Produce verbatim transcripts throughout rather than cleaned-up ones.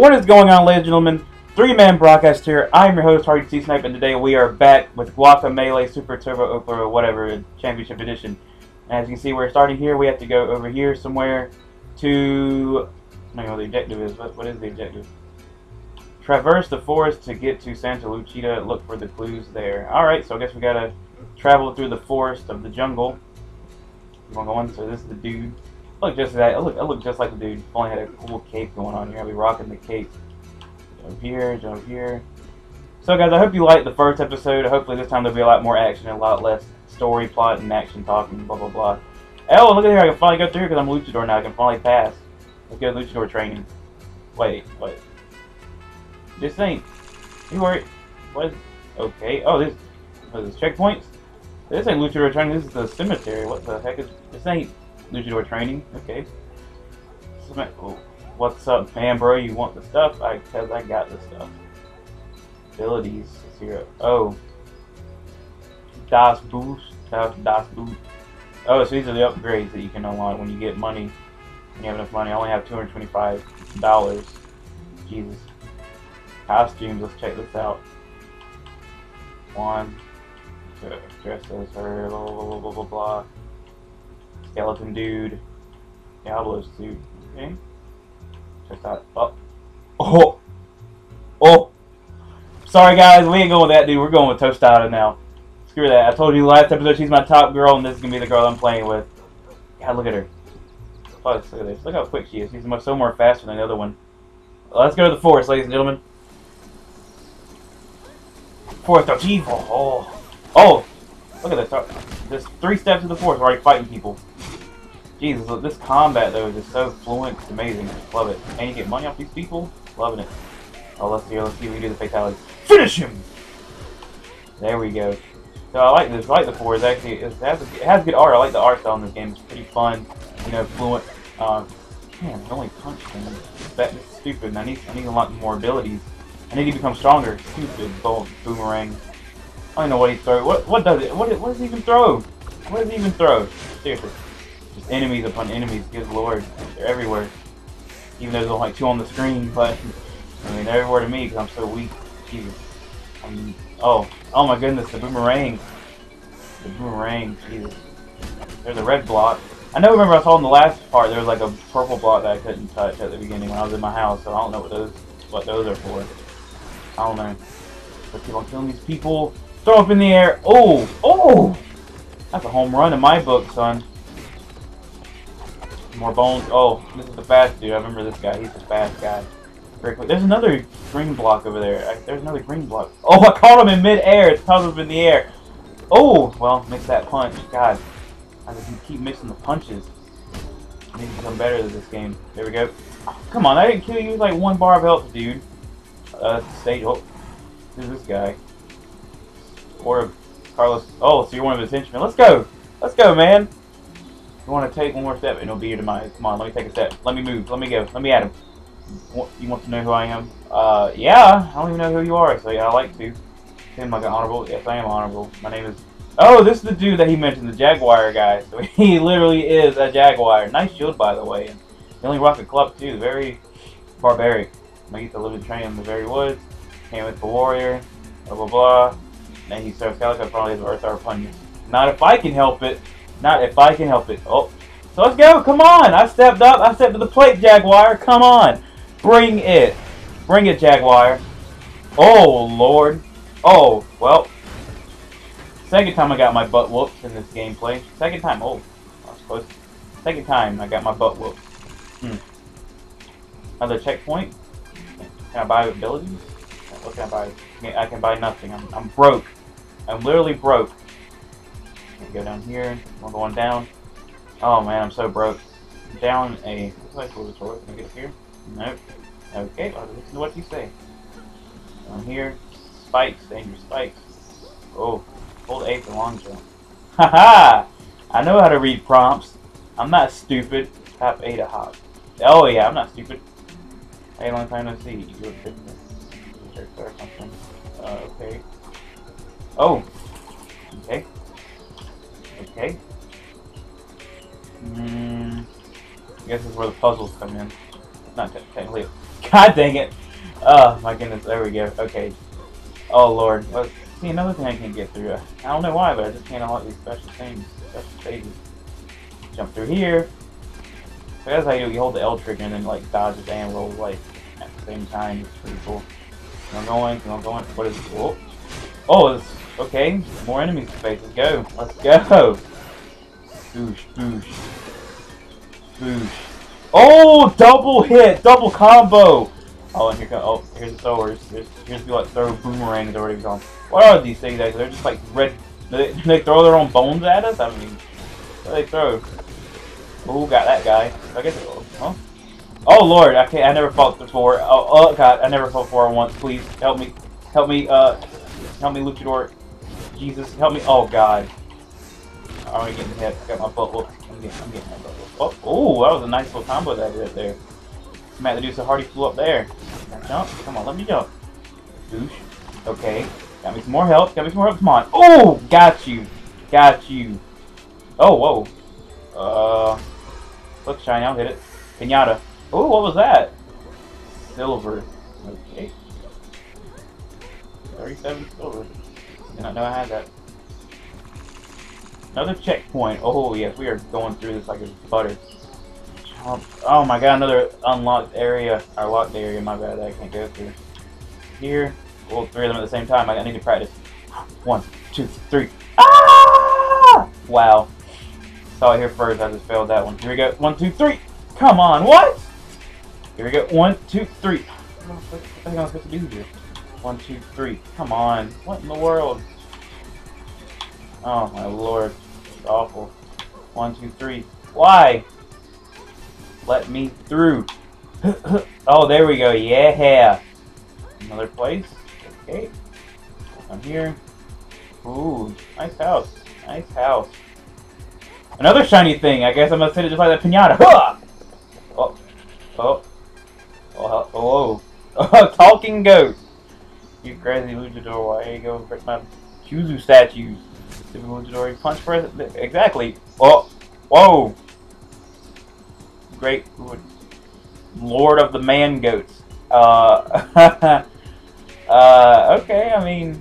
What is going on, ladies and gentlemen? three man Broadcast here. I'm your host, Hearty C-Snipe, and today we are back with Guacamelee Super Turbo or whatever, Championship Edition. And as you can see, we're starting here. We have to go over here somewhere to... I don't know what the objective is. What, what is the objective? Traverse the forest to get to Santa Luchita. Look for the clues there. Alright, so I guess we gotta travel through the forest of the jungle. We're going, so this is the dude. I look just that. I look, I look just like the dude. Only had a cool cape going on here. I'll be rocking the cape. Jump here, jump here. So guys, I hope you liked the first episode. Hopefully this time there'll be a lot more action and a lot less story, plot, and action talking, blah, blah, blah. Oh, look at here. I can finally go through here because I'm a luchador now. I can finally pass. Let's go to luchador training. Wait, wait. This ain't... You worry. What is... Okay. Oh, this... What is this? Checkpoints? This ain't luchador training. This is the cemetery. What the heck is... This ain't... Luchador training, okay. What's up, man, bro? You want the stuff? I, cause I got the stuff. Abilities zero. Oh, Das Boost, Das Boost. Oh, so these are the upgrades that you can unlock when you get money. When you have enough money, I only have two hundred twenty-five dollars. Jesus. Costumes. Let's check this out. One. Two, dress as her. Blah blah blah blah blah blah. Skeleton dude, Diablo suit. Okay, check that up. Oh, oh. Sorry guys, we ain't going with that dude. We're going with Toast now. Screw that. I told you last episode she's my top girl, and this is gonna be the girl I'm playing with. God, look at her. Oh, look at this. Look how quick she is. She's so more faster than the other one. Let's go to the forest, ladies and gentlemen. Forest of evil. Oh, oh. Look at this. There's three steps to the forest. We're already fighting people. Jesus, look, this combat though is just so fluent, it's amazing. Love it. And you get money off these people? Loving it. Oh, let's see, let's see if we can do the fatality. Finish him! There we go. So I like this. I like the forest, actually. It has, it has good art. I like the art style in this game. It's pretty fun, you know, fluent. Um, man, I only punched him. That is stupid. I need, I need a lot more abilities. I need to become stronger. Stupid boom, boomerang. I don't know what he throws. What what does it? What what does he even throw? What does he even throw? Seriously, just enemies upon enemies. Good lord, they're everywhere. Even though there's only like two on the screen, but I mean they're everywhere to me because I'm so weak. Jesus. I mean, oh oh my goodness, the boomerang, the boomerang. Jesus. There's a red block. I know. Remember I saw in the last part there was like a purple block that I couldn't touch at the beginning when I was in my house. So I don't know what those what those are for. I don't know. Let's keep on killing these people. Throw up in the air. Oh! Oh! That's a home run in my book, son. More bones. Oh, this is the fast dude. I remember this guy. He's the fast guy. Very quick. There's another green block over there. I, there's another green block. Oh, I caught him in mid-air. It's tossed up in the air. Oh! Well, miss that punch. God. I just keep missing the punches. I need to become better at this game. There we go. Oh, come on. I didn't kill you. It was like one bar of health, dude. Uh, stage. Oh. Who's this guy? Or Carlos. Oh, so you're one of his henchmen. Let's go. Let's go, man. You want to take one more step and it'll be your demise. Come on, let me take a step. Let me move. Let me go. Let me at him. You want to know who I am? Uh, yeah. I don't even know who you are, so yeah, I like to. Seem like an honorable. Yes, I am honorable. My name is... Oh, this is the dude that he mentioned, the Jaguar guy. So he literally is a Jaguar. Nice shield, by the way. And he only rocked a club, too. Very barbaric. I used to live and train in the very woods. Came with the warrior. Blah, blah, blah. And he serves Calico probably as an Earth Hour Punion. Not if I can help it. Not if I can help it. Oh. So let's go. Come on. I stepped up. I stepped to the plate, Jaguar. Come on. Bring it. Bring it, Jaguar. Oh, Lord. Oh, well. Second time I got my butt whooped in this gameplay. Second time. Oh. I was close. Second time I got my butt whooped. Hmm. Another checkpoint. Can I buy abilities? What can I buy? I can buy nothing. I'm, I'm broke. I'm literally broke. Go down here. We're going down. Oh man, I'm so broke. Down a. Looks like toilet. Can I get here? Nope. Okay. Well, listen to what you say. Down here. Spikes. Dangerous spikes. Oh. Hold eighth and long jump. Haha! I know how to read prompts. I'm not stupid. Top eight a hop. Oh yeah, I'm not stupid. Hey, long time no see. You do a or something. Uh, okay. Oh. Okay. Okay. Hmm. I guess this is where the puzzles come in. Not technically a God dang it. Oh my goodness, there we go. Okay. Oh lord. Let's see, another thing I can't get through. I don't know why, but I just can't unlock these special things. Special stages. Jump through here. So that's how you, you hold the L trigger and then like dodge it and roll like at the same time. It's pretty cool. I'm going, I'm going. What is this? Whoa. Oh, it's, okay. More enemies to face. Let's go. Let's go. Boosh, boosh. Boosh. Oh, double hit, double combo. Oh, and here comes. Oh, here's the throwers. Here's, here's the like throw boomerangs or whatever. What are these things? Actually, they're just like red. Do they, do they throw their own bones at us? I mean, what do they throw? Oh, got that guy. I guess. Oh, huh? Oh lord, I can't. I never fought before. Oh, oh god, I never fought before once. Please help me, help me, uh, help me, Luchador. Jesus, help me. Oh god. I'm already getting hit. I got my butt whooped. I'm getting, I'm getting my butt whooped. Oh, oh, that was a nice little combo that I did there. Matt the Deuce of Hearty flew up there. Jump. Come on, let me jump. Douche. Okay. Got me some more help. Got me some more help. Come on. Oh, got you. Got you. Oh, whoa. Uh. Look, shiny. I'll hit it. Pinata. Oh, what was that? Silver. Okay. thirty-seven silver. Did not know I had that. Another checkpoint. Oh yes, we are going through this like it's butter. Jump. Oh my god, another unlocked area. Or locked area, my bad, that I can't go through. Here. Well, three of them at the same time. I need to practice. One, two, three. Ah! Wow. Saw it here first, I just failed that one. Here we go. One, two, three. Come on, what? Here we go. One, two, three. What the heck am I supposed to do here? One, two, three. Come on. What in the world? Oh my lord, it's awful. One, two, three. Why? Let me through. Oh, there we go. Yeah. Another place. Okay. I'm here. Ooh, nice house. Nice house. Another shiny thing. I guess I'm gonna sit it just like that pinata. Huh! Oh, oh, oh, oh, oh. Talking goat. You crazy luchador. Why are you going for my Chuzu statues? Punch press. Exactly. Oh, whoa! Great Lord of the Man Goats. Uh, uh, okay. I mean,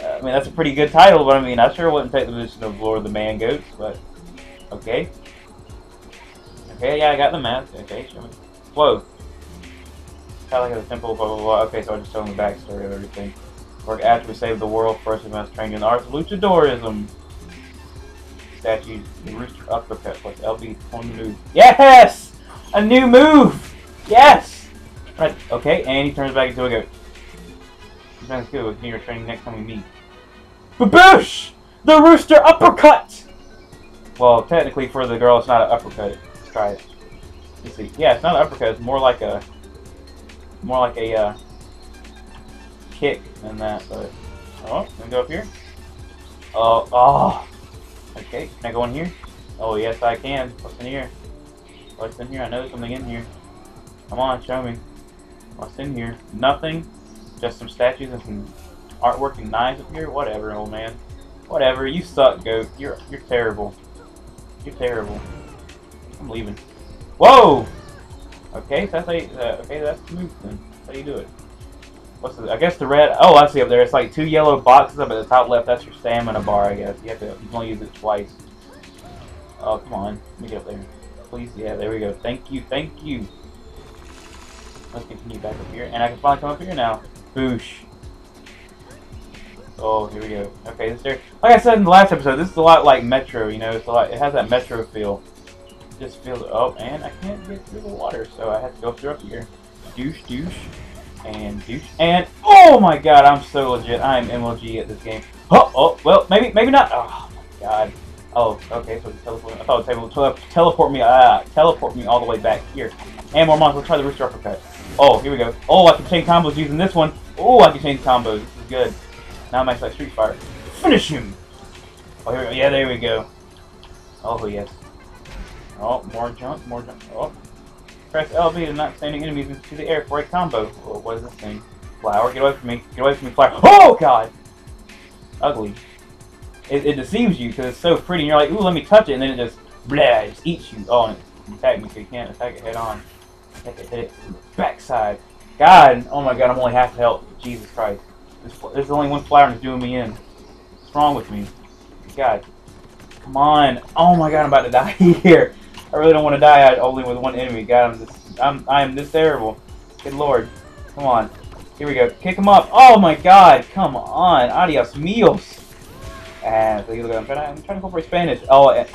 I mean that's a pretty good title, but I mean, I sure wouldn't take the position of Lord of the Man Goats, but okay. Okay, yeah, I got the mask. Okay, show me. Whoa! Kind of like a simple blah blah blah. Okay, so I just told him the backstory of everything. Work after we save the world, first we must train in the arts of luchadorism. Statue, the rooster uppercut plus L B on the move. Yes! A new move! Yes! Right, okay, and he turns back into a goat. Sounds good, we'll continue our training next time we meet. Baboosh! The rooster uppercut! Well, technically for the girl, it's not an uppercut. Let's try it. Let's see. Yeah, it's not an uppercut, it's more like a. More like a, uh. kick and that, but oh, let me go up here. Oh, oh, okay. Can I go in here? Oh yes, I can. What's in here? What's in here? I know there's something in here. Come on, show me. What's in here? Nothing. Just some statues and some artwork and knives up here. Whatever, old man. Whatever. You suck, goat. You're you're terrible. You're terrible. I'm leaving. Whoa. Okay, so that's how you, uh, okay. That's the move then. That's how you do it. What's the, I guess the red, oh I see up there, it's like two yellow boxes up at the top left, that's your stamina bar I guess, you have to, you can only use it twice. Oh come on, let me get up there, please, yeah there we go, thank you, thank you. Let's continue back up here, and I can finally come up here now, boosh. Oh here we go, okay this there, like I said in the last episode, this is a lot like Metro, you know, it's a lot, it has that Metro feel. Just feels, oh and I can't get through the water, so I have to go through up here, douche douche. And douche and oh my god, I'm so legit. I am M L G at this game. Oh, oh well, maybe maybe not. Oh my god. Oh, okay. So teleport. I thought it was able to teleport me. Ah, teleport me all the way back here. And more monsters. We'll try the rooster uppercut. Oh, here we go. Oh, I can change combos using this one. Oh, I can change combos. This is good. Now I'm actually like Street Fighter. Finish him. Oh, here we go. Yeah, there we go. Oh yes. Oh, more jump, more jump. Oh. Press L B to knock standing enemies into the air for a combo. Oh, what is this thing? Flower, get away from me. Get away from me, flower. Oh, God! Ugly. It, it deceives you because it's so pretty and you're like, ooh, let me touch it. And then it just, blah, it just eats you. Oh, and it attacks me so you can't attack it head on. Backside. God, oh my God, I'm only half health. Jesus Christ. There's, there's only one flower and it's doing me in. What's wrong with me? God. Come on. Oh my God, I'm about to die here. I really don't want to die only with one enemy. God, I'm just, I'm, I'm this terrible. Good Lord. Come on. Here we go. Kick him up. Oh my God. Come on. Adios meals. And look at, I'm trying to, I'm trying to go for Spanish. Oh, and,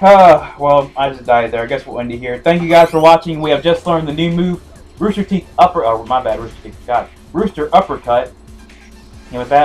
uh, well, I just died there. I guess we'll end it here. Thank you guys for watching. We have just learned the new move, Rooster Teeth Upper. Oh, my bad, Rooster Teeth. God, Rooster Uppercut. And with that.